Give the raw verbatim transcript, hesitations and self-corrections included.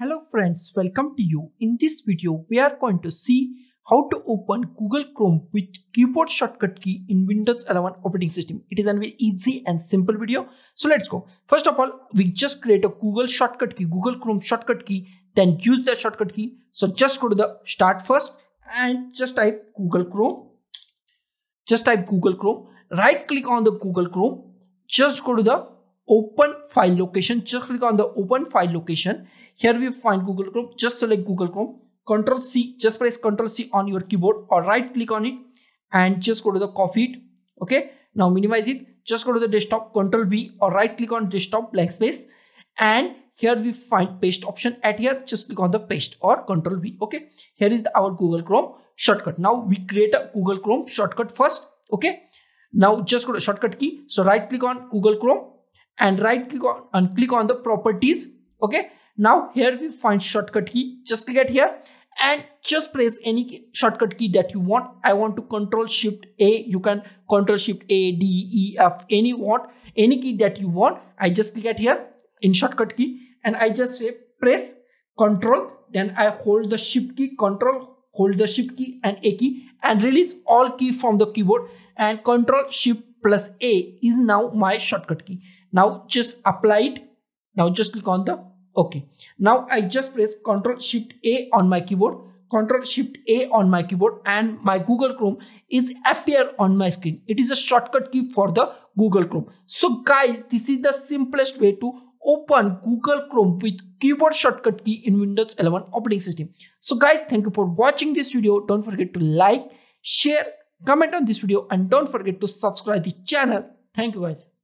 Hello friends, welcome to you. In this video, we are going to see how to open Google Chrome with keyboard shortcut key in Windows eleven operating system. It is a very easy and simple video. So let's go. First of all, we just create a Google shortcut key, Google Chrome shortcut key, then use that shortcut key. So just go to the start first and just type Google Chrome. Just type Google Chrome. Right click on the Google Chrome. Just go to the open file location. Just click on the open file location. Here we find Google Chrome. Just select Google Chrome. Control C. Just press Control C on your keyboard or right click on it and just go to the copy it. Okay. Now minimize it. Just go to the desktop. Control V or right click on desktop blank space. And here we find paste option. At here, just click on the paste or Control V. Okay. Here is the, our Google Chrome shortcut. Now we create a Google Chrome shortcut first. Okay. Now just go to shortcut key. So right click on Google Chrome and right click on and click on the properties. Okay. Now here we find shortcut key. Just click it here and just press any key, shortcut key that you want. I want to Control Shift A. You can Control Shift A, D, E, F, any what, any key that you want. I just click it here in shortcut key and I just say press Control. Then I hold the Shift key, Control, hold the Shift key and A key and release all key from the keyboard and Control Shift plus A is now my shortcut key. Now just apply it. Now just click on the okay. Now I just press Control Shift A on my keyboard, Control Shift A on my keyboard and my Google Chrome is appear on my screen. It is a shortcut key for the Google Chrome. So guys, this is the simplest way to open Google Chrome with keyboard shortcut key in Windows eleven operating system. So guys, thank you for watching this video. Don't forget to like, share, comment on this video and don't forget to subscribe the channel. Thank you guys.